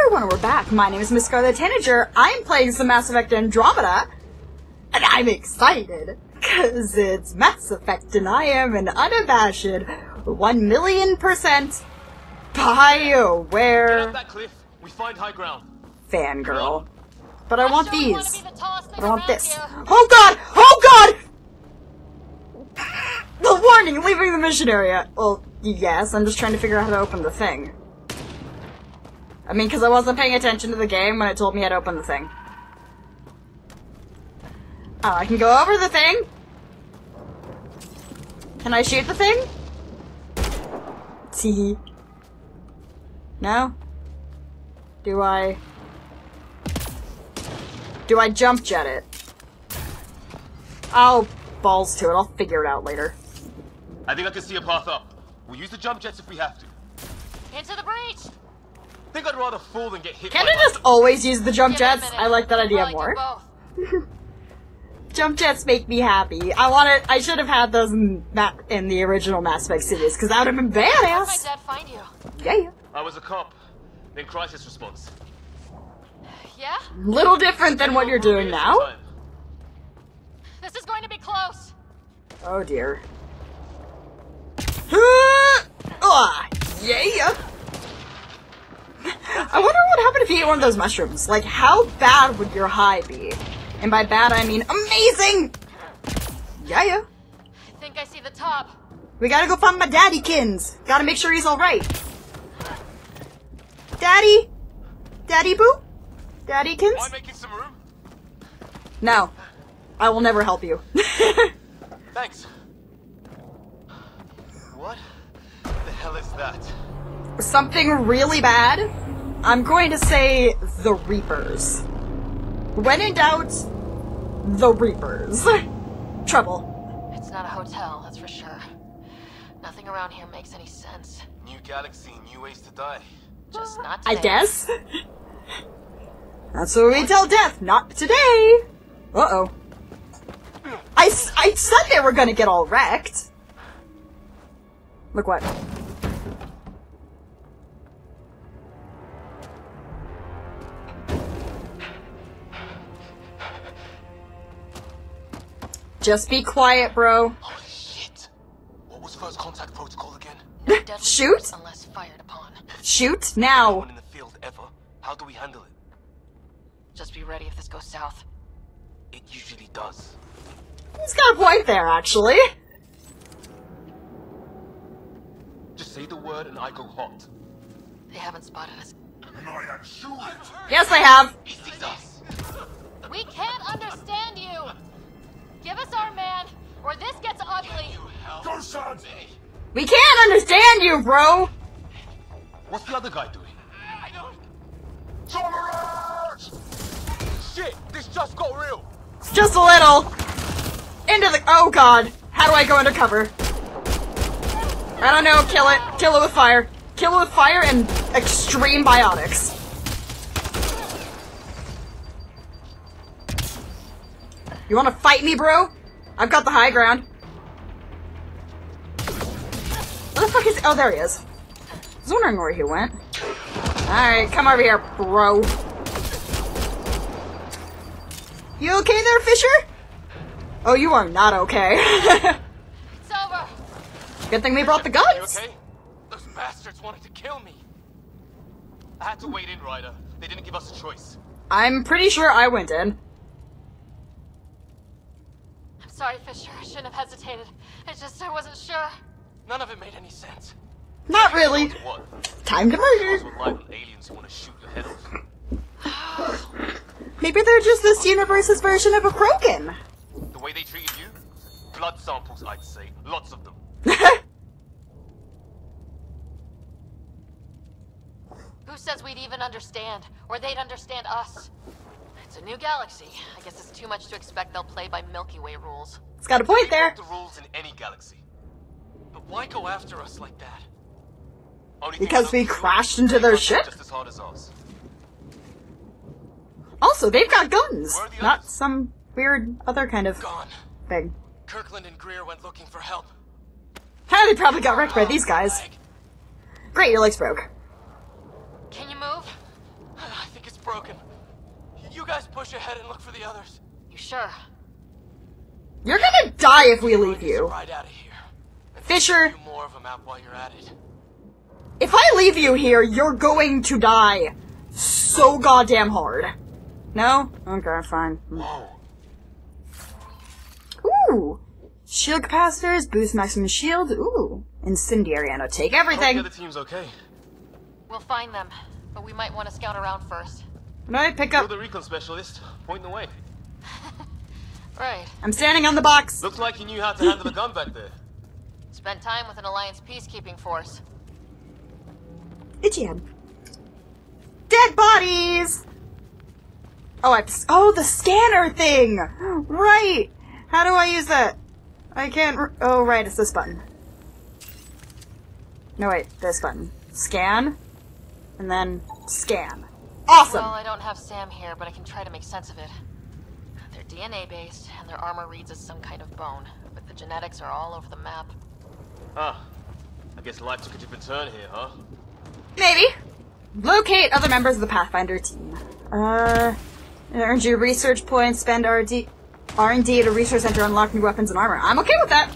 everyone, we're back. My name is Miss Scarlet Tanager. I'm playing some Mass Effect Andromeda. And I'm excited, because it's Mass Effect, and I am an unabashed 1,000,000% BioWare fangirl. But I want these. But I want this. Oh god! Oh god! The warning! Leaving the mission area! Well, yes, I'm just trying to figure out how to open the thing. I mean, because I wasn't paying attention to the game when it told me how to open the thing. Oh, I can go over the thing? Can I shoot the thing? See? No? Do I jump jet it? Oh, balls to it. I'll figure it out later. I think I can see a path up. We'll use the jump jets if we have to. Into the breach! I think I'd rather fall than get hit. Can't I just always use the jump jets? I like that idea more. Jump jets make me happy. I want it. I should have had those in the original Mass Effect series, because that would have been badass. How did my dad find you? Yeah. I was a cop, then crisis response. Yeah. Little different than what you're doing now. This is going to be close. Oh dear. Yeah. I wonder what happened if you ate one of those mushrooms. Like, how bad would your high be? And by bad, I mean amazing! Yeah. I think I see the top. We gotta go find my daddykins. Gotta make sure he's alright. Daddy? Daddy boo? Daddykins? Am I making some room? No. I will never help you. Thanks. What the hell is that? Something really bad. I'm going to say the Reapers. When in doubt, the Reapers. Trouble. It's not a hotel, that's for sure. Nothing around here makes any sense. New galaxy, new ways to die. Just not today. I guess. That's what we tell death, not today. Uh-oh. I said they were gonna get all wrecked. Look what. Just be quiet, bro. Holy shit. What was first contact protocol again? No shoot? Unless fired upon. Shoot now. No one in the field ever. How do we handle it? Just be ready if this goes south. It usually does. He's got a point there, actually. Just say the word and I go hot. They haven't spotted us. And I am sure. Yes, they have. He sees us. We can't understand you. Give us our man, or this gets ugly. Go, Sam! We can't understand you, bro. What's the other guy doing? I don't. Tolerance! Shit, this just got real. Just a little. Into the. Oh god, how do I go undercover? I don't know. Kill it. Kill it with fire. Kill it with fire and extreme biotics. You wanna fight me, bro? I've got the high ground. Where the fuck is- oh, there he is. I was wondering where he went. Alright, come over here, bro. You okay there, Fisher? Oh, you are not okay. It's over. Good thing we brought the guns. You okay? Those bastards wanted to kill me. I had to wait in, Ryder. They didn't give us a choice. I'm pretty sure I went in. Sorry, Fisher. I shouldn't have hesitated. I wasn't sure. None of it made any sense. Not really. Time to murder. Maybe they're just this universe's version of a Krogan. The way they treated you? Blood samples, I'd say. Lots of them. Who says we'd even understand? Or they'd understand us? It's a new galaxy. I guess it's too much to expect they'll play by Milky Way rules. It's got a point there. The rules in any galaxy. But why go after us like that? Only because we crashed into their ship. Just as hard as us. Also, they've got guns. Not some weird other kind of thing. Kirkland and Greer went looking for help. How they probably got wrecked by these guys. Great, your legs broke. Can you move? ahead and look for the others. You sure? You're gonna die if we leave you. Right out of here. Fisher. More of them out while you're at it. If I leave you here, you're going to die so goddamn hard. No? Okay, fine. Whoa. Ooh. Shield capacitors, boost maximum shield. Ooh. Incendiary ammo. Take everything. I hope the other team's okay. We'll find them, but we might want to scout around first. Right, pick up. You're the recon specialist. Point the way. Right. I'm standing on the box. Looks like you knew how to handle the gun back there. Spent time with an Alliance peacekeeping force. Itchy head. Dead bodies! Oh, the scanner thing! Right! How do I use that? I can't... Oh, right, it's this button. No, wait, this button. Scan, and then scan. Awesome! Well, I don't have Sam here, but I can try to make sense of it. They're DNA-based, and their armor reads as some kind of bone, but the genetics are all over the map. Ah, I guess life took a different turn here, huh? Maybe. Locate other members of the Pathfinder team. Earn your research points, spend R&D at a research center, unlock new weapons and armor. I'm okay with that.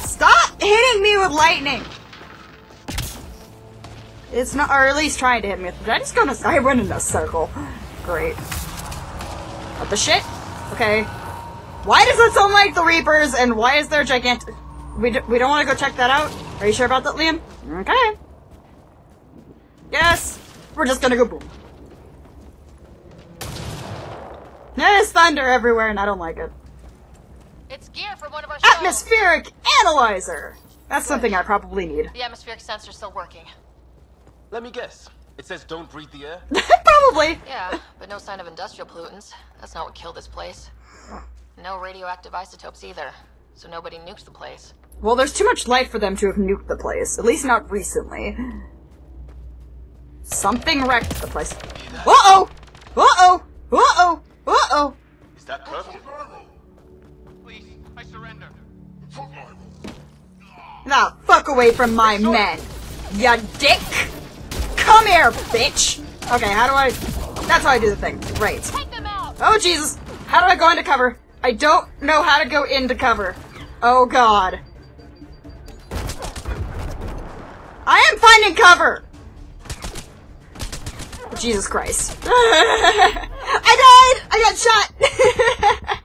Stop hitting me with lightning! It's not, or at least trying to hit me. Did I just go in a, I went in a circle. Great. What the shit? Okay. Why does it sound like the Reapers, and why is there gigantic... We don't want to go check that out? Are you sure about that, Liam? Okay. Yes! We're just gonna go boom. There's thunder everywhere and I don't like it. It's gear from one of our shows. Atmospheric analyzer! That's something I probably need. The atmospheric sensor's still working. Let me guess. It says don't breathe the air? Probably! Yeah, but no sign of industrial pollutants. That's not what killed this place. No radioactive isotopes either, so nobody nuked the place. Well, there's too much light for them to have nuked the place. At least not recently. Something wrecked the place. Uh-oh! Uh-oh! Uh-oh! Uh-oh! Is that perfect? Please, I surrender. Nah, fuck away from my men, ya dick! Come here, bitch! Okay, how do I... That's how I do the thing. Right. Take them out. Oh, Jesus! How do I go into cover? I don't know how to go into cover. Oh, God. I am finding cover! Jesus Christ. I died! I got shot!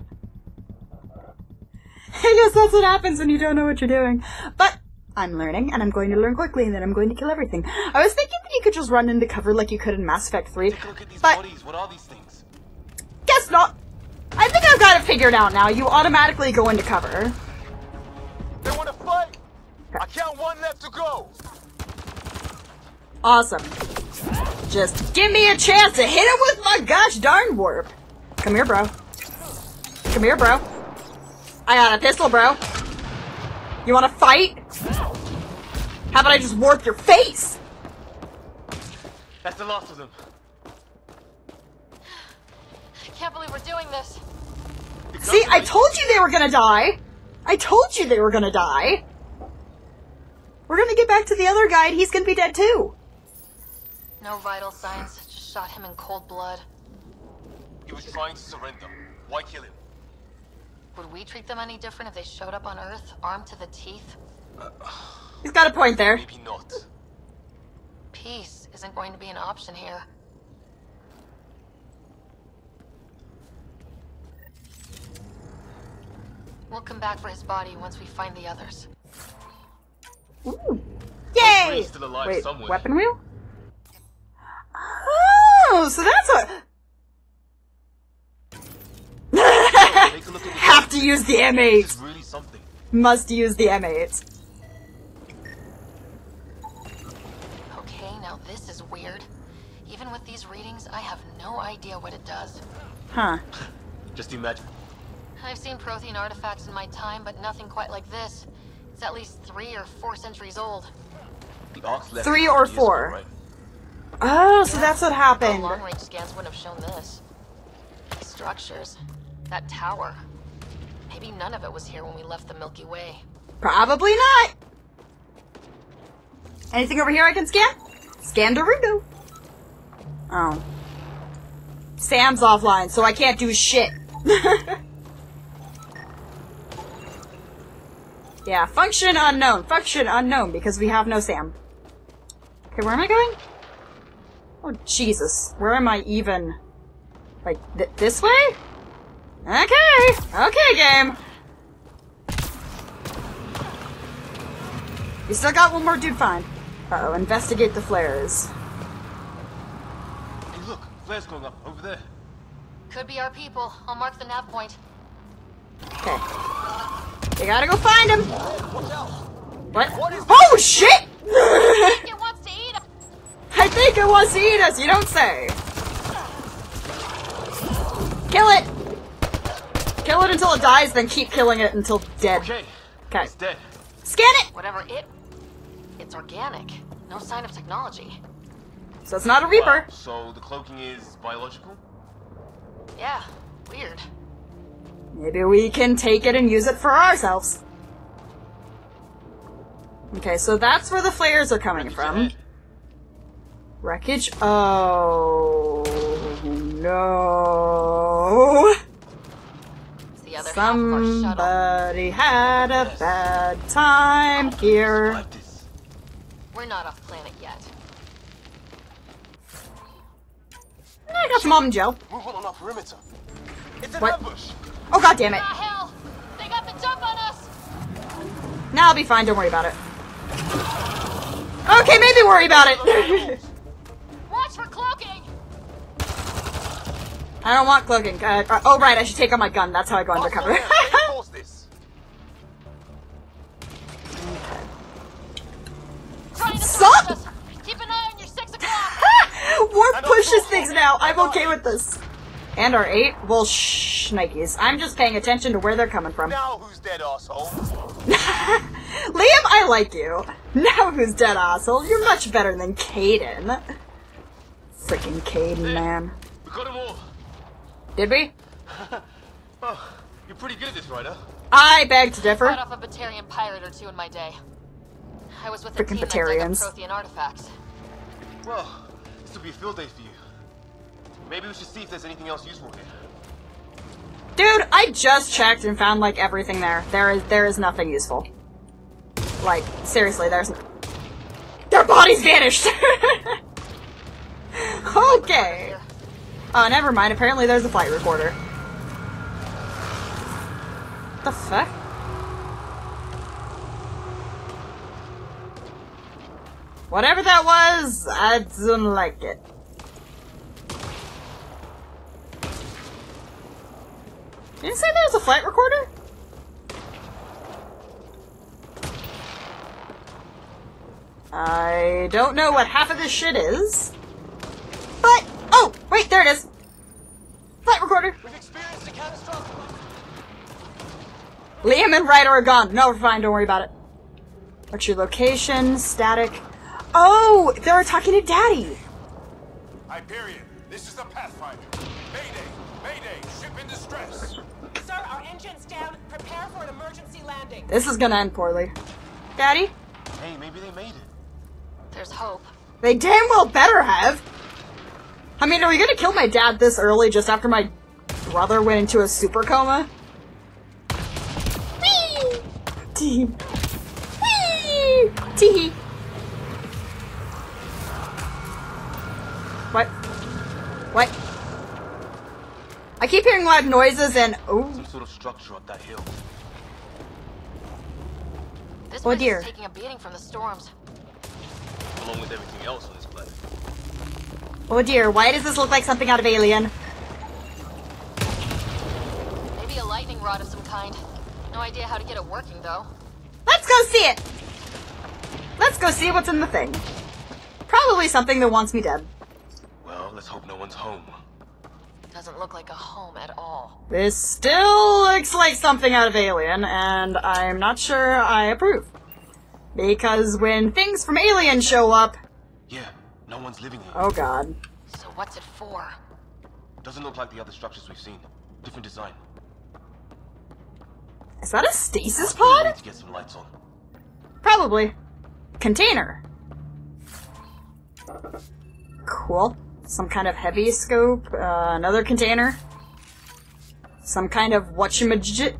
I guess that's what happens when you don't know what you're doing. But I'm learning, and I'm going to learn quickly, and then I'm going to kill everything. I was thinking that you could just run into cover like you could in Mass Effect 3, take a look at these bodies. What are these things? Guess not. I think I've got it figured out now. You automatically go into cover. They want to fight! I count one left to go! Awesome. Just give me a chance to hit him with my gosh darn warp. Come here, bro. Come here, bro. I got a pistol, bro. You wanna fight? How about I just warp your face? That's the last of them. I can't believe we're doing this. See, I told you they were gonna die. I told you they were gonna die. We're gonna get back to the other guy and he's gonna be dead too. No vital signs, just shot him in cold blood. He was trying to surrender. Why kill him? Would we treat them any different if they showed up on Earth, armed to the teeth? He's got a point there. Maybe not. Peace isn't going to be an option here. We'll come back for his body once we find the others. Ooh. Yay! Wait, somewhere. Weapon wheel? Oh, so that's what... Have to use the M8! Really something. Must use the M8. Okay, now this is weird. Even with these readings, I have no idea what it does. Huh. Just imagine. I've seen Prothean artifacts in my time, but nothing quite like this. It's at least 3 or 4 centuries old. 3 or 4. Right? Oh, so that's what happened. Long-range scans wouldn't have shown this. These structures, that tower. Maybe none of it was here when we left the Milky Way. Probably not. Anything over here I can scan? Scan Naruto. Oh. Sam's offline, so I can't do shit. Yeah, function unknown, because we have no Sam. Okay, where am I going? Oh, Jesus. Where am I even? Like, this way? Okay! Okay, game! You still got one more dude fine. Uh-oh, investigate the flares. Hey, look! Flares going up, over there. Could be our people. I'll mark the nav point. Okay. You gotta go find him! What? Oh, shit! I think it wants to eat us, you don't say! Kill it! Kill it until it dies, then keep killing it until dead. Okay. Okay. It's dead. Scan it! Whatever it's organic. No sign of technology. So it's not a Reaper. Wow. So the cloaking is biological? Yeah. Weird. Maybe we can take it and use it for ourselves. Okay, so that's where the flares are coming from. Wreckage? Oh no! Somebody had a bad time here. We're not off planet yet. I got Mom and Joe. Move on our perimeter. It's an ambush. Oh, god damn it. They got the jump on us. Nah, I'll be fine, don't worry about it. Okay, maybe worry about it. Watch for cloaking. I don't want cloaking. Oh right, I should take out my gun. That's how I go undercover. Stop! Keep an eye on your 6 o'clock. Warp pushes things now. I'm okay with this. And our 8? Well, shnikes. I'm just paying attention to where they're coming from. Now who's dead, asshole? Liam, I like you. Now who's dead, asshole? You're much better than Caden. Freaking Caden, man. We got them all. Did we? Oh, you're pretty good at this, Ryder. I beg to differ. I fought off a Batarian pirate or two in my day. I was with freaking Batarians. That dug up Prothean artifacts. Well, this will be a field day for you. Maybe we should see if there's anything else useful here. Dude, I just checked and found like everything there. There is nothing useful. Like, seriously, their bodies vanished! Okay. Oh, never mind. Apparently there's a flight recorder. What the fuck? Whatever that was, I didn't like it. Didn't say there was a flight recorder? I don't know what half of this shit is. But oh, wait, there it is. Flight recorder. We've experienced a catastrophic. Liam and Ryder are gone. No, we're fine, don't worry about it. What's your location? Static. Oh, they're talking to Daddy. Hyperion, this is the Pathfinder. Mayday, mayday, ship in distress. Sir, our engine's down. Prepare for an emergency landing. This is gonna end poorly. Daddy? Hey, maybe they made it. There's hope. They damn well better have. I mean, are we gonna kill my dad this early just after my brother went into a super coma? Whee! Tee! Whee! Tee! What? What? I keep hearing loud noises and oh. Some sort of structure up that hill. This place is taking a beating from the storms. Along with everything else on this planet. Oh dear, why does this look like something out of Alien? Maybe a lightning rod of some kind. No idea how to get it working though. Let's go see it! Let's go see what's in the thing. Probably something that wants me dead. Well, let's hope no one's home. Doesn't look like a home at all. This still looks like something out of Alien, and I'm not sure I approve. Because when things from Alien show up... Yeah, no one's living here. Oh god. So what's it for? Doesn't look like the other structures we've seen. Different design. Is that a stasis pod? I need to get some lights on. Probably. Container. Cool. some kind of heavy scope, another container, some kind of whatchamajit,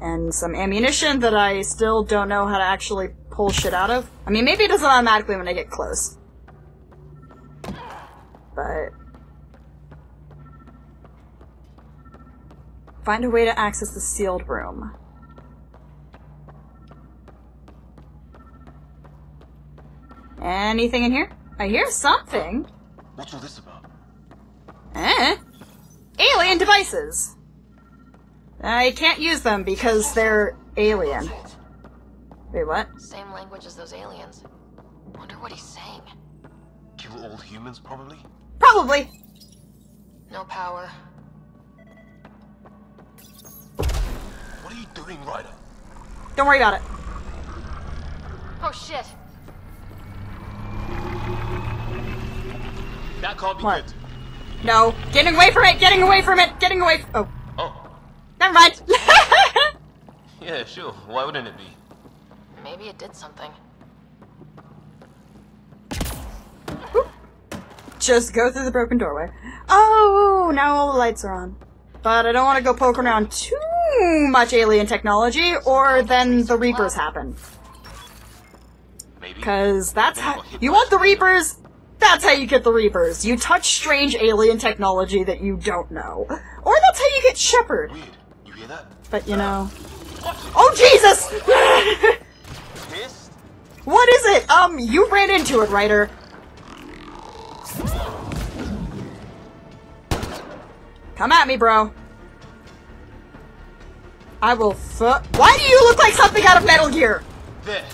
and some ammunition that I still don't know how to actually pull shit out of. I mean, maybe it doesn't automatically when I get close. But... find a way to access the sealed room. Anything in here? I hear something. What's all this about? Eh? Alien devices! I can't use them because they're alien. Wait, what? Same language as those aliens. Wonder what he's saying. Kill old humans, probably? Probably! No power. What are you doing, Ryder? Don't worry about it. Oh, shit. That can't be what? Good. No. Getting away from it! Getting away from it! Getting away from— oh. Oh. Never mind. Yeah, sure. Why wouldn't it be? Maybe it did something. Oop. Just go through the broken doorway. Oh, now all the lights are on. But I don't want to go poking around too much alien technology, or then the Reapers happen. Maybe. Because that's how— you want the Reapers? That's how you get the Reapers. You touch strange alien technology that you don't know. Or that's how you get Shepard. Weird. You hear that? But you know... oh, Jesus! What is it? You ran into it, Ryder. Come at me, bro. I will why do you look like something out of Metal Gear? There.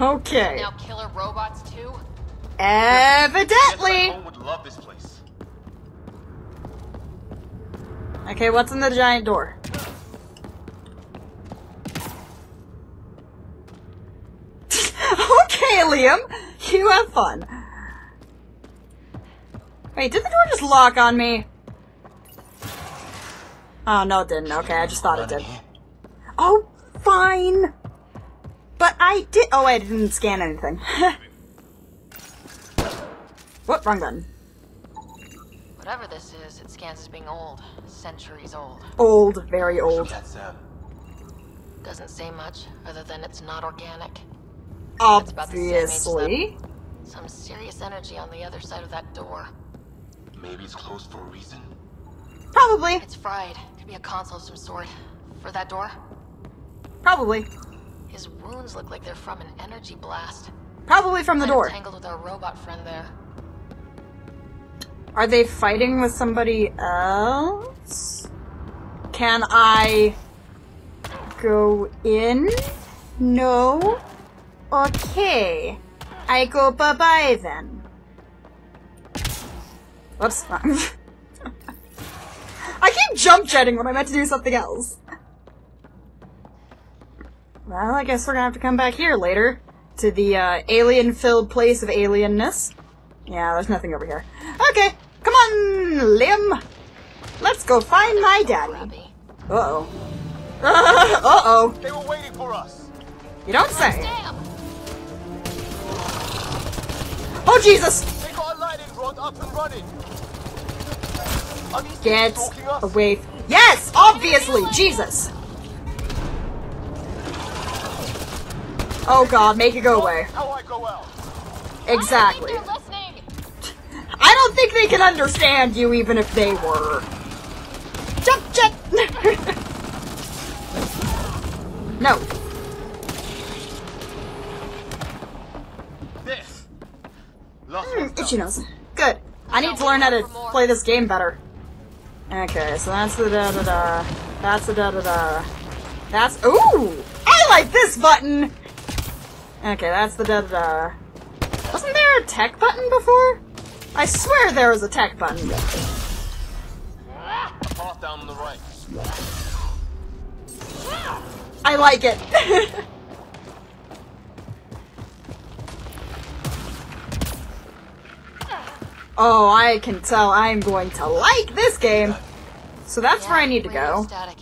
Okay. Now killer robots, too? Evidently! Yes, would love this place. Okay, what's in the giant door? Okay, Liam! You have fun. Wait, did the door just lock on me? Oh, no it didn't. Okay, I just thought it did. Oh, fine! But I did— oh, I didn't scan anything. What? Wrong button. Whatever this is, it scans as being old. Centuries old. Old. Very old. Doesn't say much, other than it's not organic. Obviously. Some serious energy on the other side of that door. Maybe it's closed for a reason. Probably. It's fried. Could be a console of some sort. For that door? Probably. His wounds look like they're from an energy blast. Probably from the door. Tangled with our robot friend there. Are they fighting with somebody else? Can I go in? No? Okay. I go bye-bye then. Whoops. I keep jump-jetting when I meant to do something else. Well, I guess we're gonna have to come back here later. To the, alien-filled place of alienness. Yeah, there's nothing over here. Okay. Come on, Liam! Let's go find my daddy. Uh-oh. Uh-oh. They were waiting for us. You don't say. Oh, Jesus! They got a lightning rod up and running. Get away. Yes! Obviously! Jesus! Oh god, make it go away. Exactly. I don't think they can understand you, even if they were. Jump, jump! No. Itchy nose. Good. I need to learn how to play this game better. Okay, so that's the da-da-da. That's the da-da-da. That's— ooh! I like this button! Okay, that's the da-da-da. Wasn't there a tech button before? I swear there was a tech button. A path down the right. I like it. Oh, I can tell I'm going to like this game. So that's where I need to go. Static,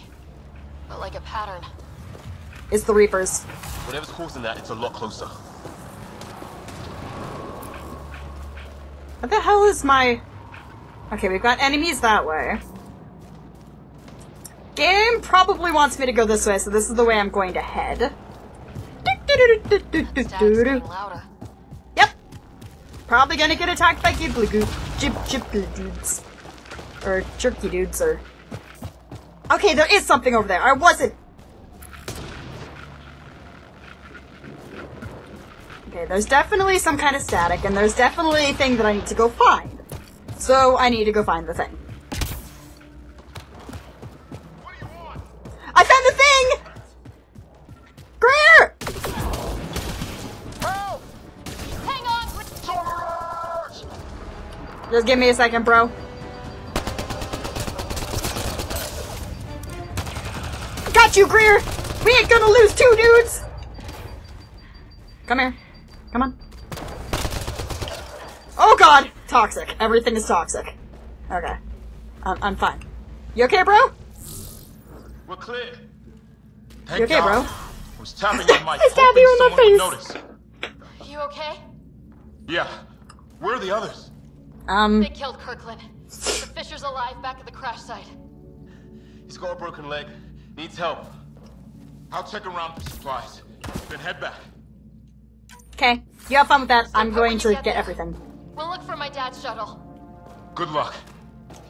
but like a pattern. It's the Reapers. Whatever's causing that, it's a lot closer. What the hell is my... Okay, we've got enemies that way. Game probably wants me to go this way, so this is the way I'm going to head. Yep. Probably gonna get attacked by Ghibli dudes. Or jerky dudes, or... Okay, there is something over there. I wasn't... Okay, there's definitely some kind of static, and there's definitely a thing that I need to go find. So, I need to go find the thing. What do you want? I found the thing! Greer! Help! Hang on with soldiers! Just give me a second, bro. Got you, Greer! We ain't gonna lose two dudes! Come here. Come on. Oh god! Toxic. Everything is toxic. Okay. I'm fine. You okay, bro? We're clear. You okay, bro? I was tapping on my face. You okay? Yeah. Where are the others? They killed Kirkland. The Fisher's alive back at the crash site. He's got a broken leg. Needs help. I'll check around for supplies. Then head back. Okay, you have fun with that. I'm going to get everything. We'll look for my dad's shuttle. Good luck.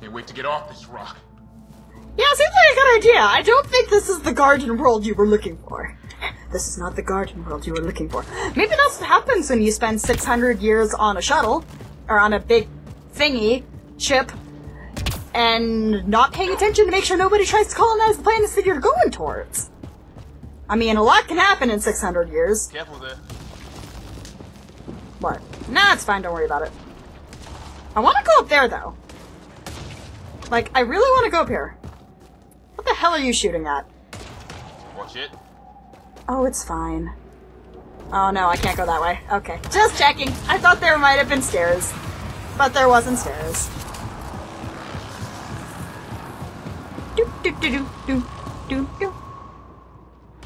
Can't wait to get off this rock. Yeah, seems like a good idea. I don't think this is the garden world you were looking for. This is not the garden world you were looking for. Maybe that's what happens when you spend 600 years on a shuttle, or on a big thingy, ship, and not paying attention to make sure nobody tries to colonize the planets that you're going towards. I mean, a lot can happen in 600 years. Careful there. What? Nah, it's fine, don't worry about it. I want to go up there, though. Like, I really want to go up here. What the hell are you shooting at? Watch it. Oh, it's fine. Oh, no, I can't go that way. Okay, just checking. I thought there might have been stairs. But there wasn't stairs.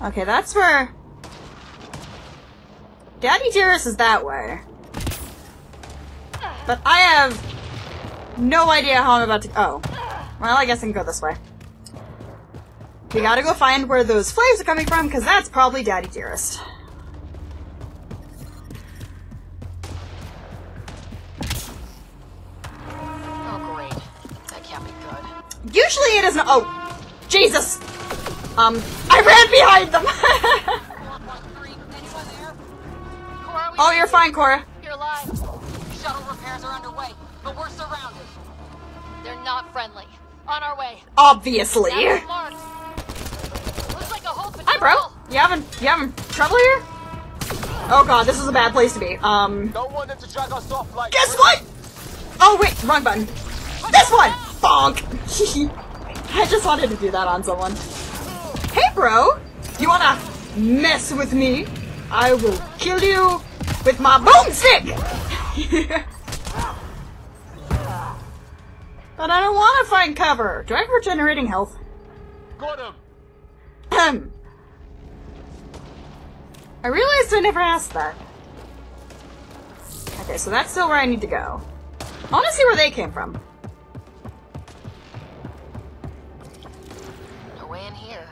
Okay, that's where... Daddy Dearest is that way. But I have no idea how I'm about to- oh. Well, I guess I can go this way. We gotta go find where those flames are coming from, because that's probably Daddy Dearest. Oh, great. That can't be good. Usually it isn't- oh! Jesus! I ran behind them! Oh, you're fine, Cora. You're alive. Shuttle repairs are underway, but we're surrounded. They're not friendly. On our way. Obviously. Looks like a whole patrol. Hi, bro. You having trouble here? Oh god, this is a bad place to be. Don't want them to drag us off like. Guess what? Oh wait, wrong button. This one. Bonk. I just wanted to do that on someone. Hey, bro. You wanna mess with me? I will kill you. With my boomstick! But I don't want to find cover. Do I have regenerating health? Got him. I realized I never asked that. Okay, so that's still where I need to go. I want to see where they came from. No way in here.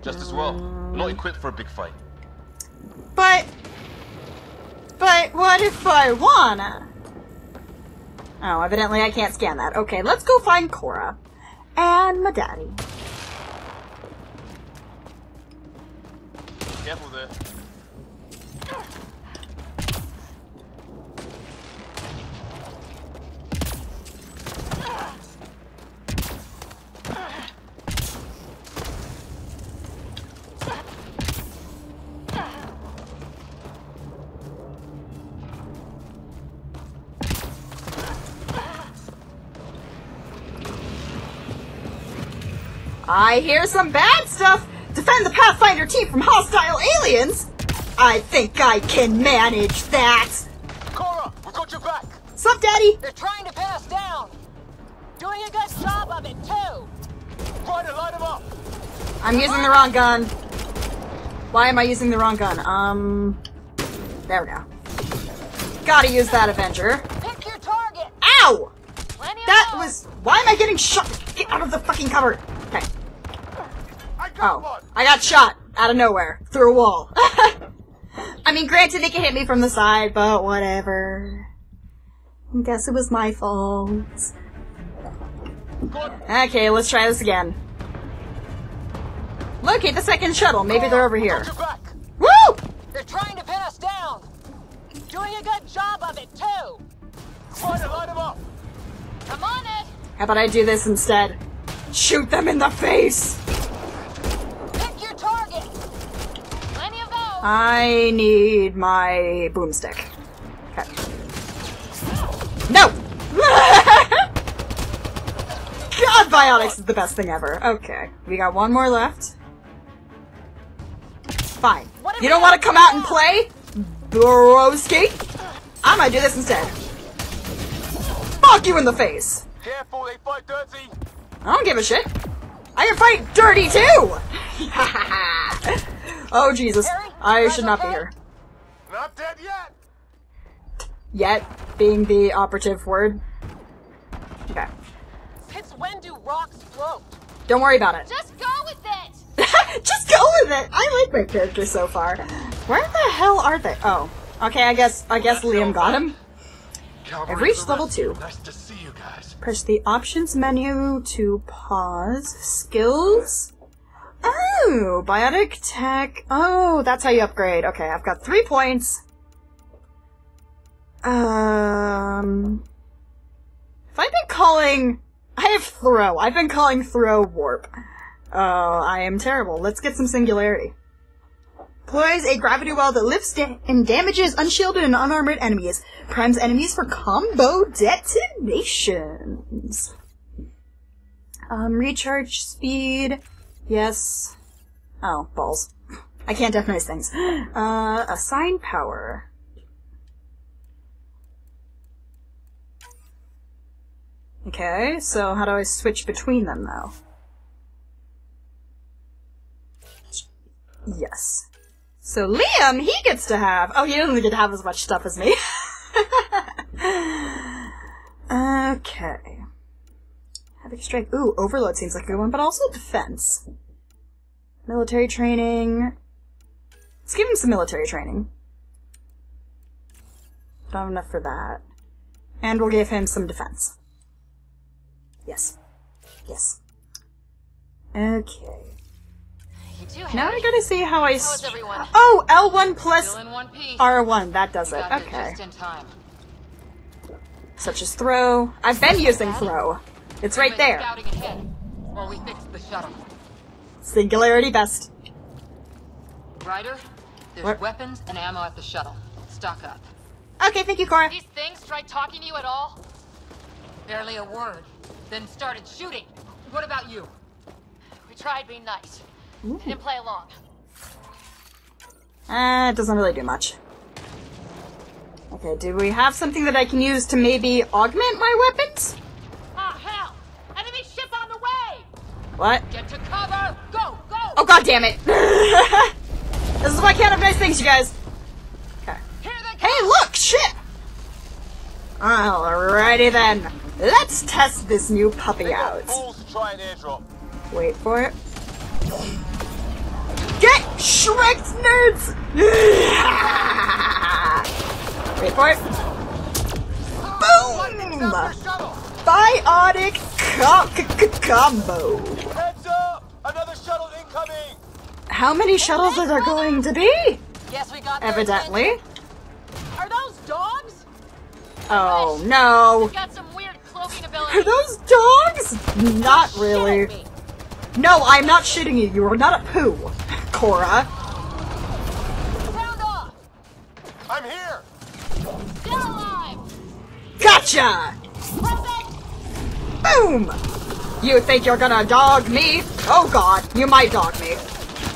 Just as well. Not equipped for a big fight. But what if I wanna? Oh, evidently I can't scan that. Okay, let's go find Cora. And my daddy. Careful there. I hear some bad stuff! Defend the Pathfinder team from hostile aliens! I think I can manage that! Cora, we got your back! Sup, Daddy? They're trying to pass down! Doing a good job of it, too! Ryder, light them up! I'm using the wrong gun. Why am I using the wrong gun? There we go. Gotta use that Avenger. Pick your target! Ow! That was... Why am I getting shot? Get out of the fucking cover! Okay. Oh. I got shot out of nowhere. Through a wall. I mean, granted, they can hit me from the side, but whatever. I guess it was my fault. Okay, let's try this again. Locate the second shuttle. Maybe they're over here. Woo! They're trying to pin us down. Doing a good job of it, too. Light them up. I'm on it. How about I do this instead? Shoot them in the face! Pick your target. Plenty of those. I need my boomstick. Okay. No! God, biotics is the best thing ever. Okay. We got one more left. Fine. You don't want to come out and play, broski? I'm gonna do this instead. Fuck you in the face! Careful, they fight dirty! I don't give a shit! I can fight dirty too! Oh Jesus, Harry, I should not be here. Not dead yet! Yet being the operative word. Okay. It's when do rocks float? Don't worry about it. Just go with it! Just go with it! I like my character so far. Where the hell are they? Oh. Okay, I guess Liam got him. I've reached level 2. Nice to see you guys. Press the options menu to pause. Skills? Oh, biotic tech. Oh, that's how you upgrade. Okay, I've got 3 points. If I've been calling... I have throw. I've been calling throw warp. Oh, I am terrible. Let's get some singularity. Employs a gravity well that lifts and damages unshielded and unarmored enemies. Primes enemies for combo detonations. Recharge speed. Yes. Oh, balls. I can't detonate things. Assign power. Okay, so how do I switch between them, though? Yes. So Liam, he gets to have... Oh, he doesn't get to have as much stuff as me. Okay. Havoc Strike. Ooh, Overload seems like a good one, but also Defense. Military training. Let's give him some military training. Don't have enough for that. And we'll give him some defense. Yes. Yes. Okay. Now I gotta see how I... Oh, L1 plus R1. That does it. Okay. Such as throw. I've been using throw. It's right there. Singularity best. Ryder, there's weapons and ammo at the shuttle. Stock up. Okay, thank you, Cora. These things tried talking to you at all? Barely a word. Then started shooting. What about you? We tried being nice. Ooh. Didn't play along. It doesn't really do much. Okay, do we have something that I can use to maybe augment my weapons? Ah, hell! Enemy ship on the way! What? Get to cover! Go, go! Oh, god damn it! This is why I can't have nice things, you guys! Okay. Hey, look! Shit! Alrighty then. Let's test this new puppy out. Wait for it. Get shreked, nerds! Wait for it. Boom! Biotic combo. Heads up! Another shuttle incoming! How many shuttles are there going to be? Yes, we got evidently. Are those dogs? Oh no! Got some weird cloaking ability. Are those dogs? Not really. No, I'm not shooting you. You are not a poo, Cora. Round off. I'm here. Still alive. Gotcha. Perfect. Boom. You think you're gonna dog me? Oh god, you might dog me.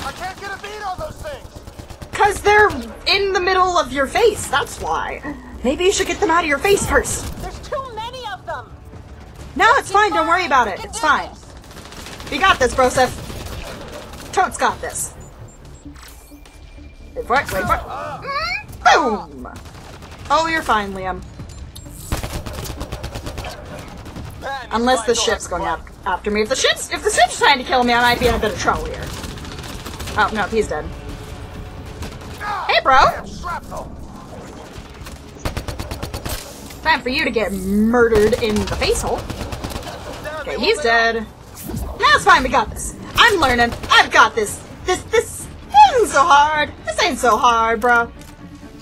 I can't get a beat on those things. Cause they're in the middle of your face. That's why. Maybe you should get them out of your face first. There's too many of them. No, it's fine. Don't worry about it. It's fine. We got this, Broseph. Totes got this. Wait for it, wait for it. Boom! Oh, you're fine, Liam. Unless the ship's going after me. If the ship's trying to kill me, I might be in a bit of trouble here. Oh, no, he's dead. Hey, bro! Time for you to get murdered in the face hole. Okay, he's dead. Now it's fine, we got this. I'm learning. I've got this. This isn't so hard. This ain't so hard, bro.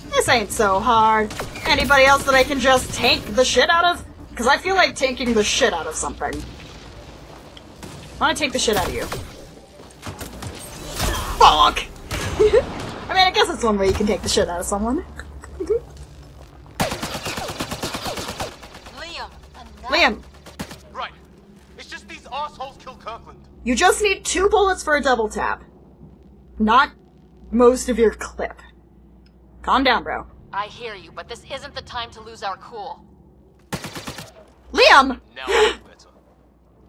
This ain't so hard. Anybody else that I can just tank the shit out of? Because I feel like tanking the shit out of something. I want to take the shit out of you. Fuck! I mean, I guess that's one way you can take the shit out of someone. Liam! Right. It's just these assholes kill Kirkland. You just need 2 bullets for a double tap. Not most of your clip. Calm down, bro. I hear you, but this isn't the time to lose our cool. Liam!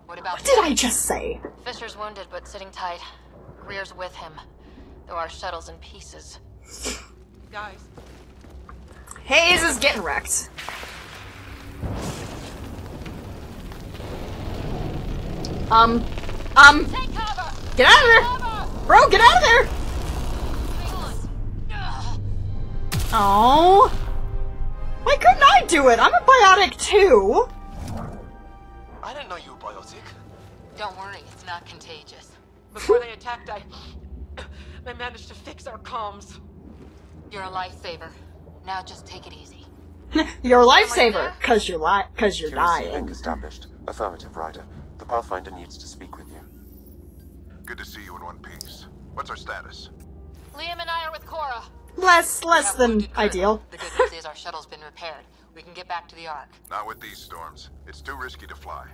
What did I just say? Fisher's wounded, but sitting tight. Greer's with him, though our shuttle's in pieces. Guys. Hayes is getting wrecked. Get out of there! Bro, get out of there! Oh, why couldn't I do it? I'm a biotic too! I didn't know you were biotic. Don't worry, it's not contagious. Before they attacked, I managed to fix our comms. You're a lifesaver. Now just take it easy. You're a lifesaver! Cause you're dying. Established. Affirmative, Ryder. The Pathfinder needs to speak with you. Good to see you in one piece. What's our status? Liam and I are with Cora. Less than ideal. The good news is our shuttle's been repaired. We can get back to the Ark. Not with these storms. It's too risky to fly.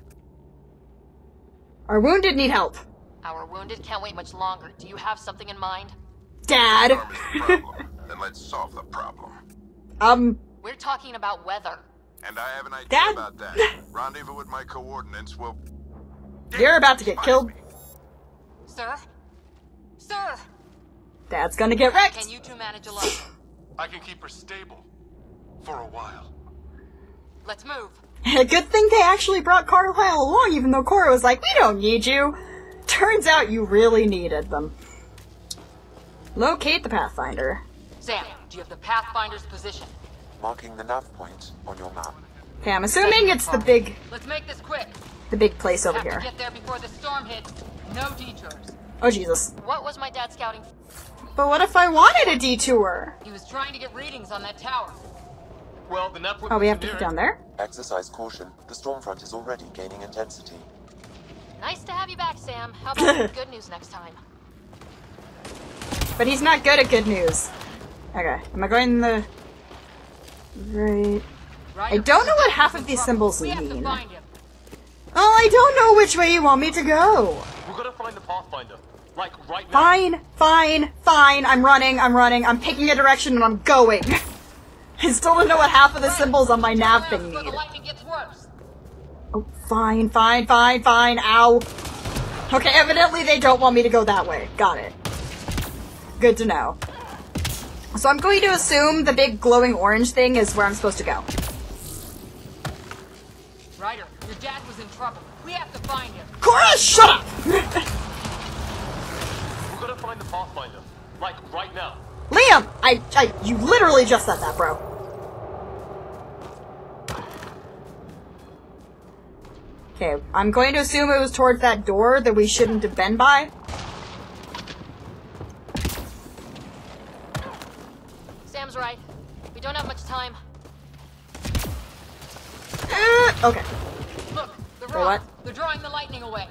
Our wounded need help. Our wounded can't wait much longer. Do you have something in mind? Dad! The storm is the problem. Then let's solve the problem. We're talking about weather. And I have an idea about that. Rendezvous with my coordinates will... You're about to get killed. Sir? Sir! Dad's gonna get wrecked! Can you two manage alone? I can keep her stable. For a while. Let's move! Good thing they actually brought Carlisle along, even though Cora was like, we don't need you! Turns out you really needed them. Locate the Pathfinder. Sam, do you have the Pathfinder's position? Marking the nav point on your map. Okay, I'm assuming it's the big... Let's make this quick! The big place over here. Get there before the storm hits. No detours. Oh, Jesus. What was my dad scouting for? But what if I wanted a detour? He was trying to get readings on that tower. Well, the network. Oh, we have to get down there? Exercise caution. The storm front is already gaining intensity. Nice to have you back, Sam. How about good news next time? But he's not good at good news. Okay. Am I going in the... Right... I don't know what half of these symbols mean. Oh, I don't know which way you want me to go. We're gonna find the Pathfinder. Like, right now. Fine. I'm running. I'm picking a direction and I'm going. I still don't know what half of the symbols on my nav thing need. Oh, fine. Ow. Okay, evidently they don't want me to go that way. Got it. Good to know. So I'm going to assume the big glowing orange thing is where I'm supposed to go. Ryder, your dad was in trouble. We have to find him. Cora, shut up! Find the Pathfinder, like right now. Liam, you literally just said that, bro. Okay, I'm going to assume it was towards that door that we shouldn't have been by. Sam's right. We don't have much time. Okay. Look, the rocks. They're drawing the lightning away.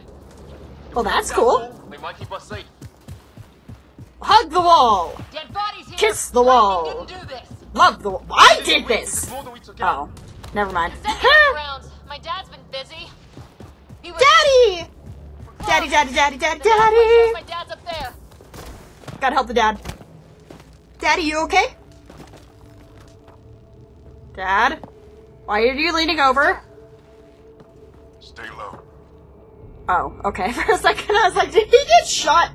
Well, that's cool. They might keep us safe. Hug the wall! Dead bodies here. Kiss the wall! Didn't do this. Love the wall! I did this! Oh, never mind. My dad's been busy. Daddy! Daddy! My dad's up there. Gotta help the dad. Daddy, you okay? Dad? Why are you leaning over? Stay low. Oh, okay. For a second I was like, did he get shot?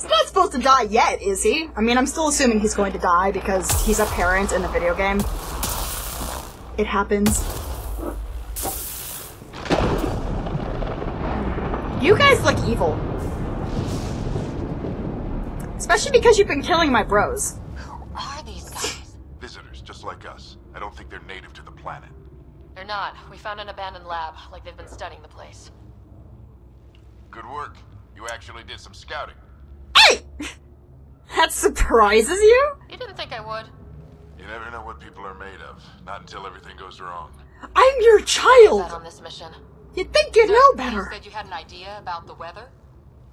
He's not supposed to die yet, is he? I mean, I'm still assuming he's going to die because he's a parent in a video game. It happens. You guys look evil. Especially because you've been killing my bros. Who are these guys? Visitors, just like us. I don't think they're native to the planet. They're not. We found an abandoned lab, like they've been studying the place. Good work. You actually did some scouting. Hey! That surprises you? You didn't think I would. You never know what people are made of. Not until everything goes wrong. I'm your child! On this mission. You'd think you'd know better. You said you had an idea about the weather?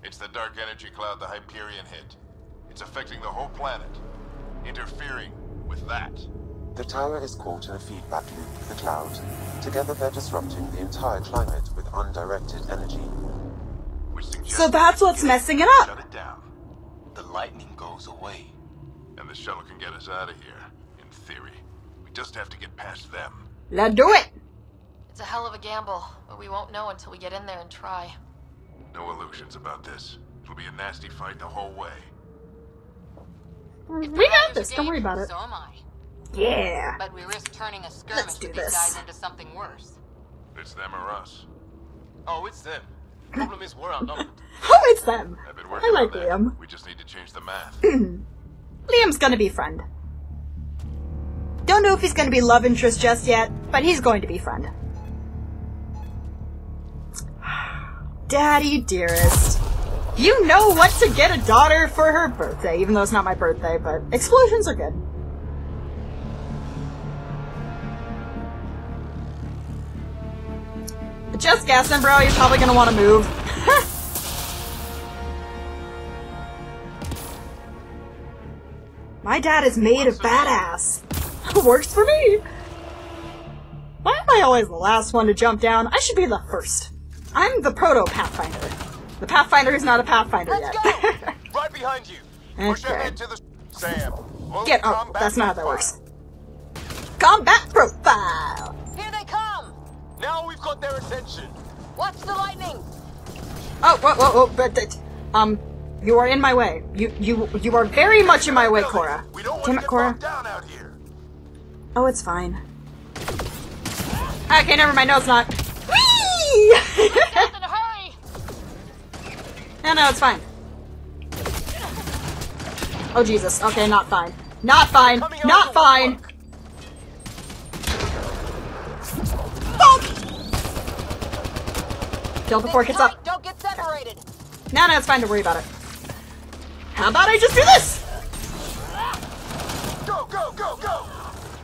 It's the dark energy cloud the Hyperion hit. It's affecting the whole planet. Interfering with that. The tower is caught in a feedback loop with the cloud. Together they're disrupting the entire climate with undirected energy. So that's what's messing it up. Shut it down. The lightning goes away. And the shuttle can get us out of here, in theory. We just have to get past them. Now do it! It's a hell of a gamble, but we won't know until we get in there and try. No illusions about this. It'll be a nasty fight the whole way. We got this, don't worry about it. So am I. Yeah. But we risk turning a skirmish with these guys into something worse. It's them or us. Oh, it's them. Problem is, we're outnumbered. Oh, it's them. I like Liam. We just need to change the math. Liam's gonna be friend. Don't know if he's gonna be love interest just yet, but he's going to be friend. Daddy dearest. You know what to get a daughter for her birthday, even though it's not my birthday, but explosions are good. Just guessing, bro. You're probably gonna want to move. My dad is made of badass. Works for me. Why am I always the last one to jump down? I should be the first. I'm the proto-pathfinder. The pathfinder who's not a pathfinder yet. Right behind you. Okay. Push your head to the Sam. Get up. That's not how that works. Combat profile. Here they come. Now we've got their attention. Watch the lightning. Oh, whoa, but you are in my way. You are very much in my way, Cora. Damn it, Cora. Oh, it's fine. Okay, never mind. No, it's not. Whee! No, it's fine. Oh, Jesus. Okay, not fine. Not fine. Not fine. Kill before it gets up. Don't get separated. No, it's fine to worry about it. How about I just do this? Go!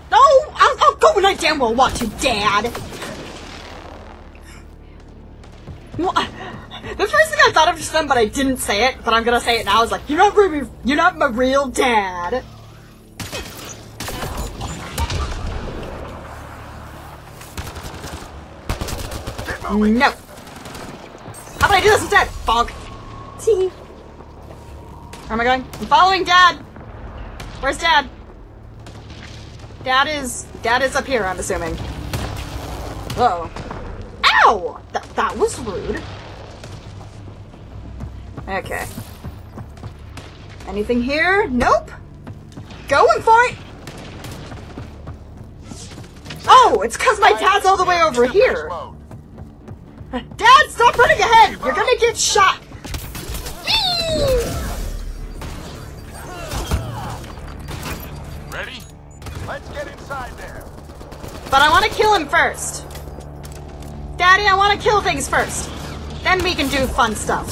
No, I'll go when I damn well want to, Dad. Well, the first thing I thought of just then, but I didn't say it, but I'm gonna say it now, is like, you're not my real dad. No. How about I do this instead? Bonk. Tee. Where am I going? I'm following Dad. Where's Dad? Dad is up here, I'm assuming. Whoa. Ow! That was rude. Okay. Anything here? Nope. Going for it. Oh, it's because my dad's all the way over here. Dad, stop running ahead! You're gonna get shot! Ready? Let's get inside there. But I want to kill him first. Daddy, I want to kill things first. Then we can do fun stuff.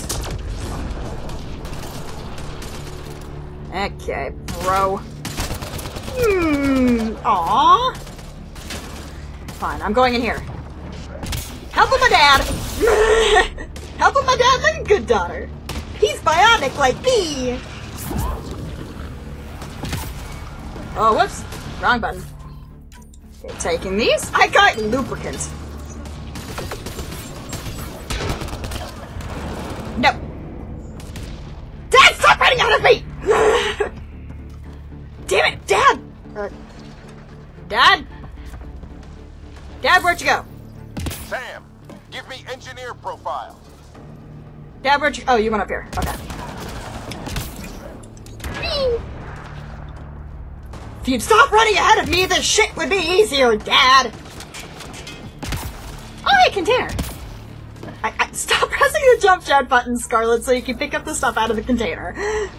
Okay, bro. Aww. Fine, I'm going in here. Helping my dad! Helping my dad like a good daughter! He's bionic like me! Oh, whoops! Wrong button. Okay, taking these. I got lubricant. No! Dad, stop running out of me! Damn it, Dad! Dad? Dad, where'd you go? Sam, give me engineer profile. Dad, where'd you... Oh, you went up here. Okay. If you'd stop running ahead of me, this shit would be easier, Dad. Oh, hey, container. Stop pressing the jump jet button, Scarlet, so you can pick up the stuff out of the container.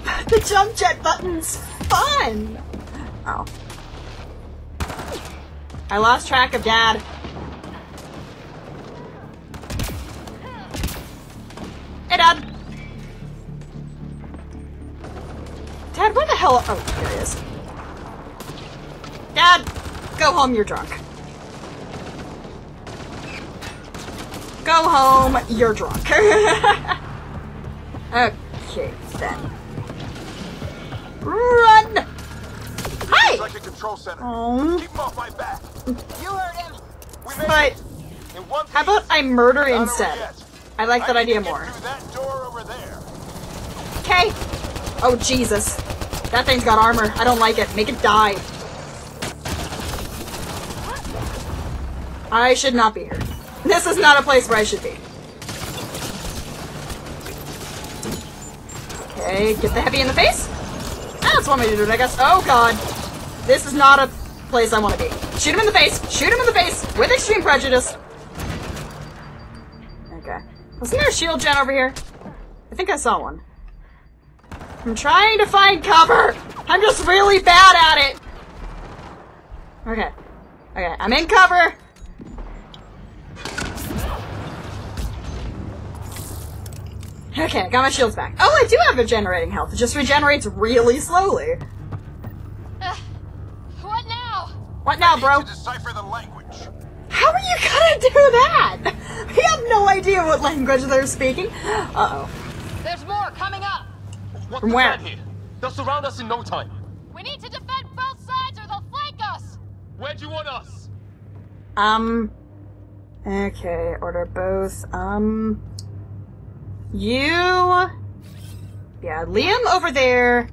But the jump jet button's fun! Oh. I lost track of Dad. Hey, Dad! Dad, where the hell— oh, here he is. Dad! Go home, you're drunk. Go home, you're drunk. Okay, then. Run! Hey! But how about I murder instead? I like that idea more. Okay. Oh, Jesus. That thing's got armor. I don't like it. Make it die. I should not be here. This is not a place where I should be. Okay, get the heavy in the face. That's one way to do it, I guess. Oh, God. This is not a place I want to be. Shoot him in the face. Shoot him in the face with extreme prejudice. Okay. Wasn't there a shield gen over here? I think I saw one. I'm trying to find cover. I'm just really bad at it. Okay. Okay, I'm in cover. Okay, I got my shields back. Oh, I do have regenerating health. It just regenerates really slowly. What now? What now, bro? I need to decipher the language. How are you gonna do that? We have no idea what language they're speaking. Uh-oh. There's more coming up. What from where? Here? They'll surround us in no time. We need to defend both sides or they'll flank us. Where do you want us? Okay, order both. You, yeah, Liam over there,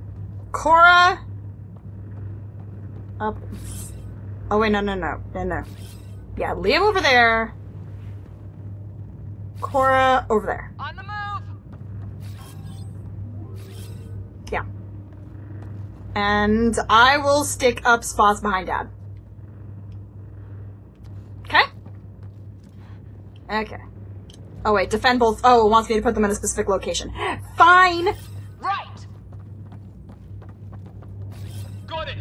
Cora, up, oh wait, no, yeah, Liam over there, Cora over there. On the move! Yeah. And I will stick up spots behind Dad. Okay? Okay. Oh wait, defend both— oh, it wants me to put them in a specific location. Fine! Right! Got it!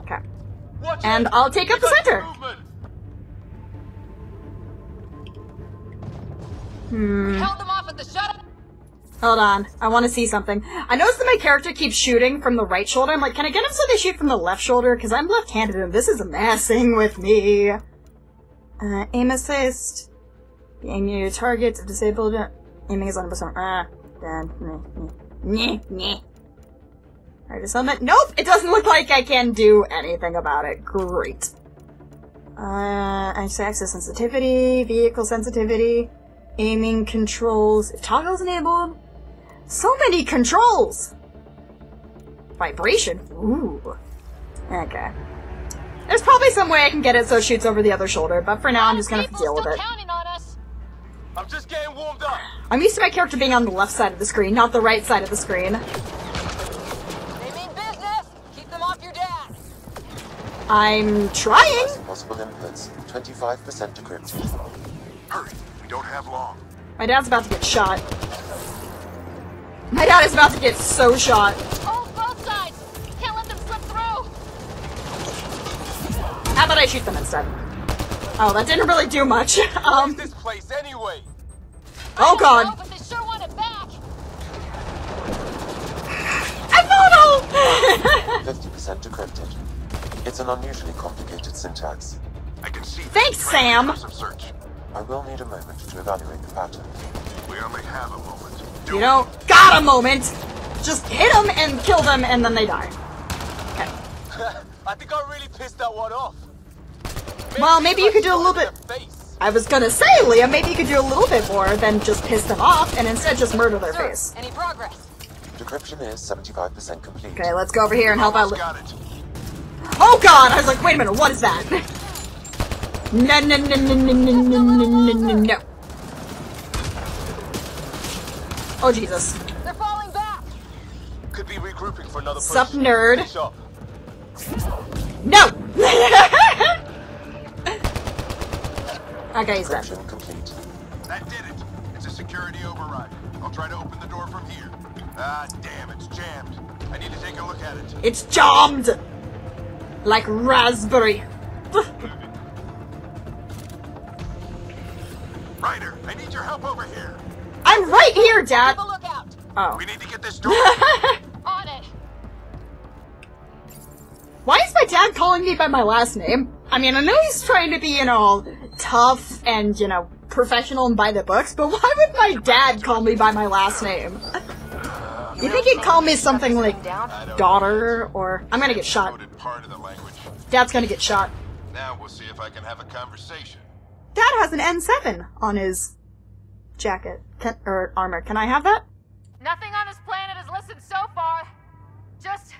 Okay. And I'll take up the center! Hmm. Held them off at the shuttle. Hold on, I want to see something. I noticed that my character keeps shooting from the right shoulder. I'm like, can I get him so they shoot from the left shoulder? Because I'm left-handed and this is messing with me. Aim assist. Aiming your target, disabled. Aiming is 100%. Ah, damn. Nyeh. Alright, disarmament. Nope! It doesn't look like I can do anything about it. Great. Access sensitivity, vehicle sensitivity, aiming controls. If toggle's enabled. So many controls! Vibration. Ooh. Okay. There's probably some way I can get it so it shoots over the other shoulder, but for now I'm just gonna have to deal with it. I'm just getting warmed up. I'm used to my character being on the left side of the screen, not the right side of the screen. They mean business. Keep them off your dad. I'm trying. Possible inputs. 25% decrypted. Hurry, we don't have long. My dad's about to get shot. My dad is about to get so shot. Oh, both sides. Can't let them slip through. How about I shoot them instead? Oh, that didn't really do much. This place anyway. Oh God! Know, but they sure want it back. I found 50% decrypted. It's an unusually complicated syntax. I can see. Thanks, Sam. I will need a moment to evaluate the pattern. We only have a moment. You know, got a moment. Just hit them and kill them, and then they die. Okay. I think I really pissed that one off. Well, maybe you could do a little bit— I was gonna say, Liam, maybe you could do a little bit more than just piss them off, and instead just murder their face. Any progress? Decryption is 75% complete. Okay, let's go over here and help out Liam. Oh God! I was like, wait a minute, what is that? No. Oh, Jesus. They're falling back! Could be regrouping for another person. Sup, nerd. No! Okay, he's dead. That did it. It's a security override. I'll try to open the door from here. Ah, damn, it's jammed. I need to take a look at it. It's jammed! Like raspberry. Ryder, I need your help over here. I'm right here, Dad. Have a look out. Oh. We need to get this door. On it. Why is my dad calling me by my last name? I mean, I know he's trying to be, you know, tough and, you know, professional and by the books, but why would my dad call me by my last name? You think he'd call me something like daughter or... I'm gonna get shot. Dad's gonna get shot. Now we'll see if I can have a conversation. Dad has an N7 on his jacket, or armor. Can I have that? Nothing on this planet has listened so far. Just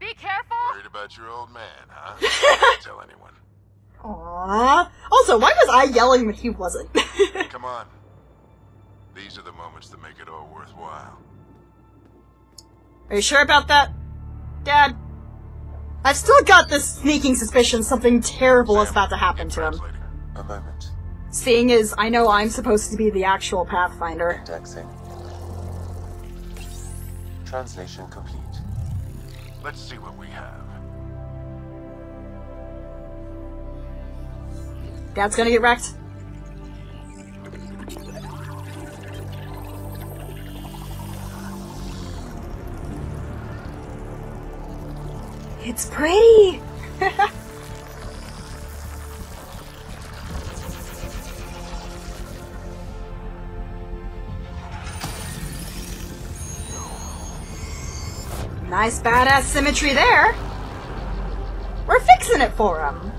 be careful. Worried about your old man, huh? Don't tell anyone. Aww. Also, why was I yelling when he wasn't? Come on. These are the moments that make it all worthwhile. Are you sure about that, Dad? I've still got this sneaking suspicion something terrible is about to happen to him. A moment. Seeing as I know I'm supposed to be the actual Pathfinder. Indexing. Translation complete. Let's see what we have. Dad's gonna get wrecked. It's pretty! Nice badass symmetry there! We're fixing it for him!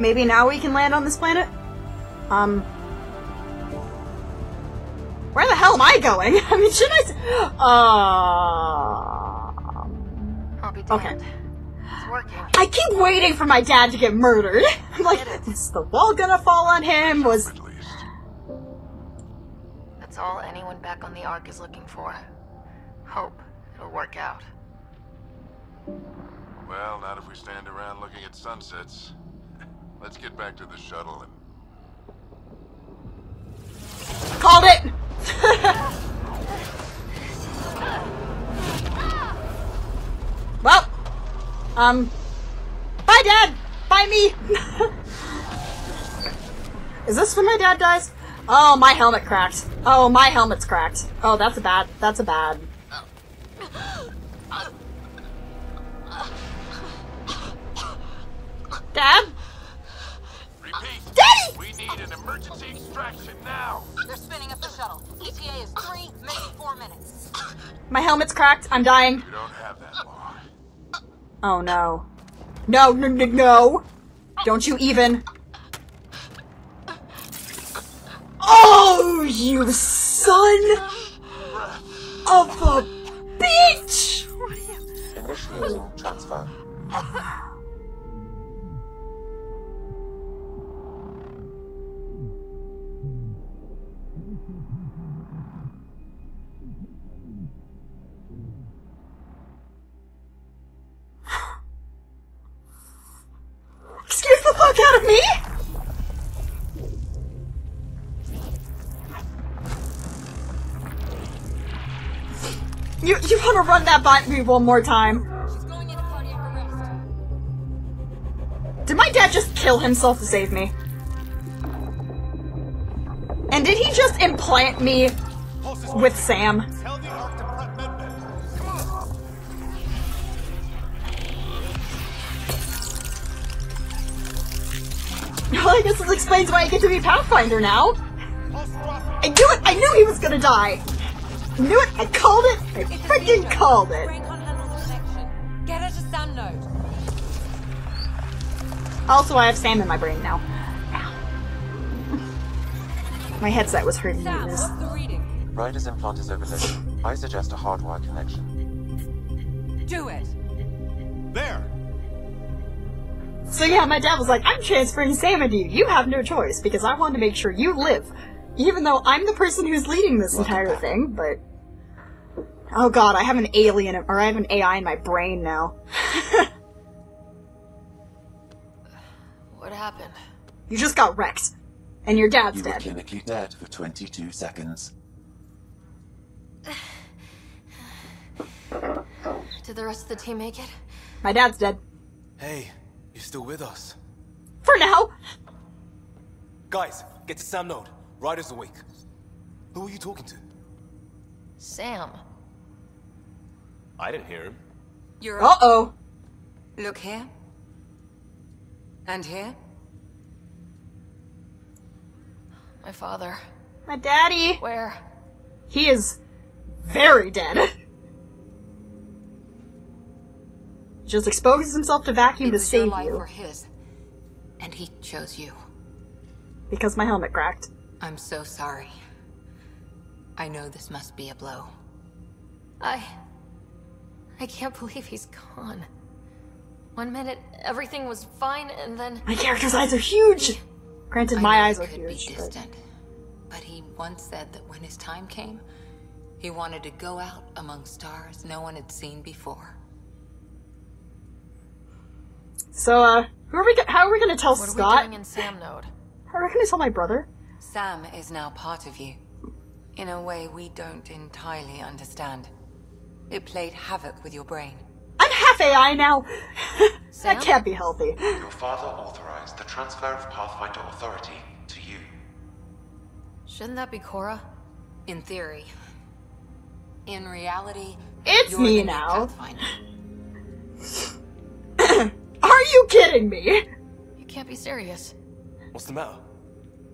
Maybe now we can land on this planet? Where the hell am I going? I mean, should okay. It's working. I keep waiting for my dad to get murdered. I'm like, is the wall gonna fall on him? Was... That's all anyone back on the Ark is looking for. Hope it'll work out. Well, not if we stand around looking at sunsets. Let's get back to the shuttle and... Called it! Well, bye, Dad! Bye, me! Is this when my dad dies? Oh, my helmet cracked. Oh, my helmet's cracked. Oh, that's a bad. Dad? Repeat. Daddy! We need an emergency extraction now! They're spinning up the shuttle. ETA is 3, maybe 4 minutes. My helmet's cracked. I'm dying. You don't have that long. Oh no. No, no, no, no! Don't you even. Oh, you son of a bitch! Initiating transfer. Excuse the fuck out of me! You wanna run that by me one more time? She's going into cardiac arrest. Did my dad just kill himself to save me? And did he just implant me with Sam? Well, I guess this explains why I get to be Pathfinder now. I knew it! I knew he was gonna die! I knew it! I called it! I freaking called it! Also, I have Sam in my brain now. Ow. My headset was hurting me this. Ryder's implant is overloaded. I suggest a hardwire connection. Do it! There! So yeah, my dad was like, I'm transferring Sam into you. You have no choice, because I want to make sure you live. Even though I'm the person who's leading this entire thing, but... Oh god, I have an alien, or I have an AI in my brain now. What happened? You just got wrecked. And your dad's dead. You were clinically dead for 22 seconds. Did the rest of the team make it? My dad's dead. Hey, you're still with us. For now. Guys, get to Sam node. Ryder's awake. Who are you talking to? Sam. I didn't hear him. You're uh-oh. Look here. And here. My father. My daddy. Where? He is very dead. Just exposes himself to vacuum to save you. It was your life or his, and he chose you. Because my helmet cracked. I'm so sorry. I know this must be a blow. I can't believe he's gone. One minute, everything was fine, and then... My character's eyes are huge! Granted, my eyes are huge, be distant, but he once said that when his time came, he wanted to go out among stars no one had seen before. So, how are we gonna tell Scott? What are we doing in Sam node? How are we gonna tell my brother? Sam is now part of you, in a way we don't entirely understand. It played havoc with your brain. I'm half AI now! That can't be healthy. Your father authorized the transfer of Pathfinder authority to you. Shouldn't that be Cora? In theory. In reality, it's me now. Are you kidding me? You can't be serious. What's the matter?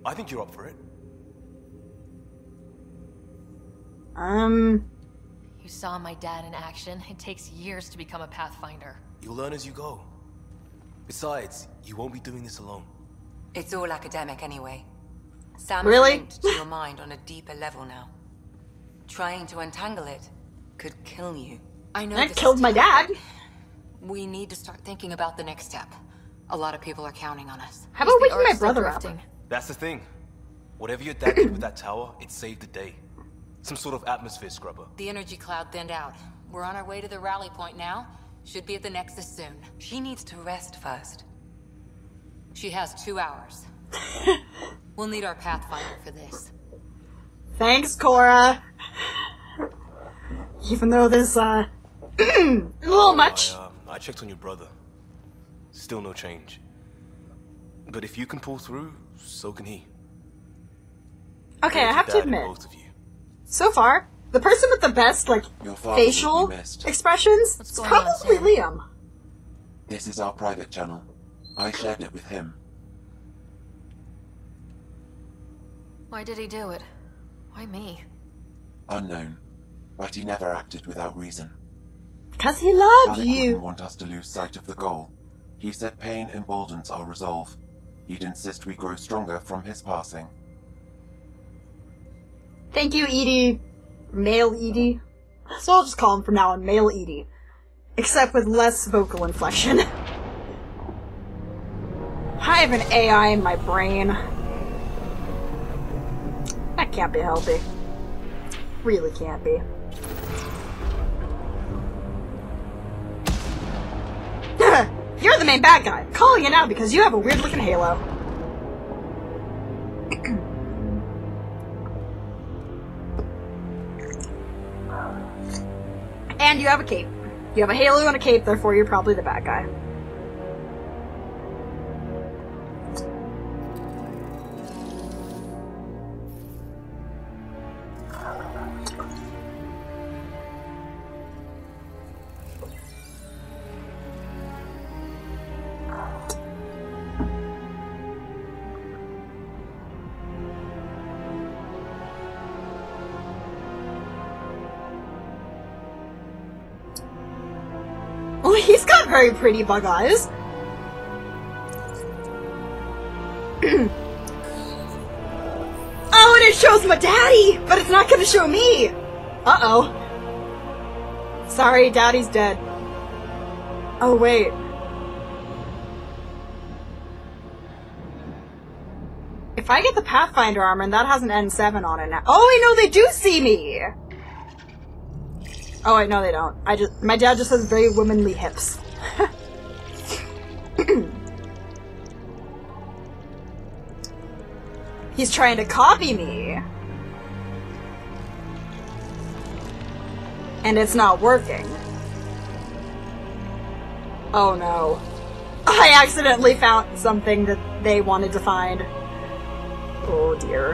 I think you're up for it. You saw my dad in action. It takes years to become a Pathfinder. You'll learn as you go. Besides, you won't be doing this alone. It's all academic anyway. Sam is linked to your mind on a deeper level now. Trying to untangle it could kill you. I know. That killed my dad. We need to start thinking about the next step. A lot of people are counting on us. How about we get my brother up? That's the thing. Whatever your dad did with that tower, it saved the day. Some sort of atmosphere scrubber. The energy cloud thinned out. We're on our way to the rally point now. Should be at the Nexus soon. She needs to rest first. She has 2 hours. We'll need our Pathfinder for this. Thanks, Cora. Even though this, a little much. I checked on your brother. Still no change. But if you can pull through, so can he. Okay, I have to admit, both of you. So far, the person with the best, like, facial expressions is probably Liam. This is our private channel. I shared it with him. Why did he do it? Why me? Unknown. But he never acted without reason. Because he loved you. He didn't want us to lose sight of the goal. He said pain emboldens our resolve. He'd insist we grow stronger from his passing. Thank you, Edie. Male Edie. So I'll just call him from now on Male Edie. Except with less vocal inflection. I have an AI in my brain. That can't be healthy. Really can't be. You're the main bad guy. I'm calling it out because you have a weird looking halo. And you have a cape. You have a halo and a cape, therefore you're probably the bad guy. He's got very pretty bug eyes. Oh, and it shows my daddy, but it's not gonna show me. Uh-oh. Sorry, daddy's dead. Oh, wait. If I get the Pathfinder armor and that has an N7 on it now. Oh, wait, no, they do see me. Oh, wait, no, they don't. My dad just has very womanly hips. He's trying to copy me. And it's not working. Oh no. I accidentally found something that they wanted to find. Oh dear.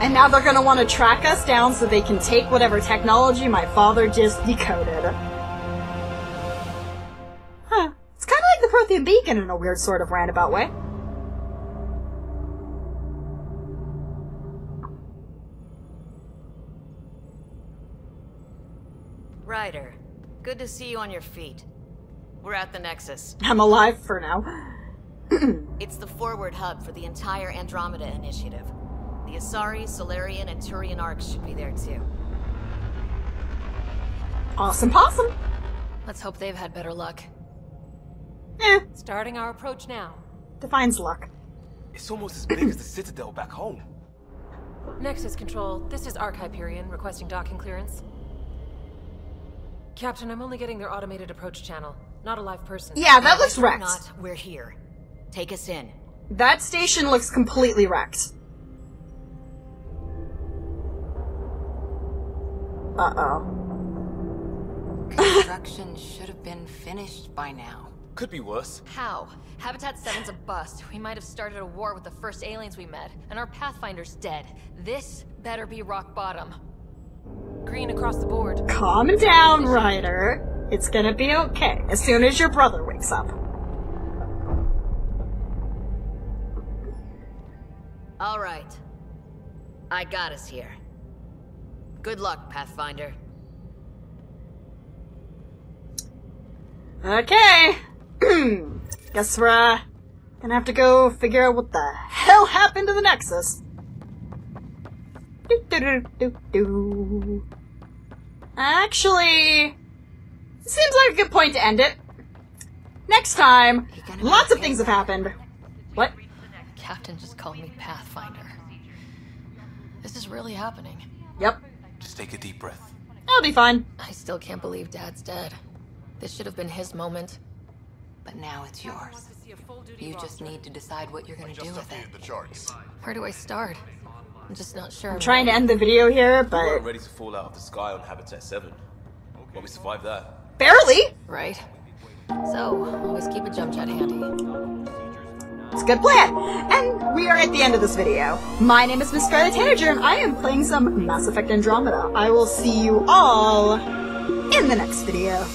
And now they're gonna want to track us down so they can take whatever technology my father just decoded. Huh. It's kinda like the Prothean Beacon in a weird sort of roundabout way. Ryder, good to see you on your feet. We're at the Nexus. I'm alive for now. It's the forward hub for the entire Andromeda Initiative. The Asari, Solarian, and Turian arcs should be there too. Awesome possum! Let's hope they've had better luck. Eh. Starting our approach now. Defines luck. It's almost as big as the Citadel back home. Nexus Control, this is Arc Hyperion requesting docking clearance. Captain, I'm only getting their automated approach channel. Not a live person. Yeah, that looks wrecked. Not, we're here. Take us in. That station looks completely wrecked. Uh-oh. Construction should have been finished by now. Could be worse. How? Habitat 7's a bust. We might have started a war with the first aliens we met, and our Pathfinder's dead. This better be rock bottom. Green across the board. Calm down, Ryder. It's gonna be okay as soon as your brother wakes up. All right. I got us here. Good luck, Pathfinder. Okay. Guess we're gonna have to go figure out what the hell happened to the Nexus. Actually, seems like a good point to end it. Next time, lots of things have happened. What? Captain just called me Pathfinder. This is really happening. Yep. Just take a deep breath. I'll be fine. I still can't believe Dad's dead. This should have been his moment. But now it's yours. You just need to decide what you're going to do with it. Where do I start? I'm just not sure. I'm trying to end the video here, but... We weren't ready to fall out of the sky on Habitat 7. But we survived that. Barely! Right. So, always keep a jump jet handy. It's a good plan! And we are at the end of this video. My name is Miss Scarlet Tanager, and I am playing some Mass Effect Andromeda. I will see you all in the next video.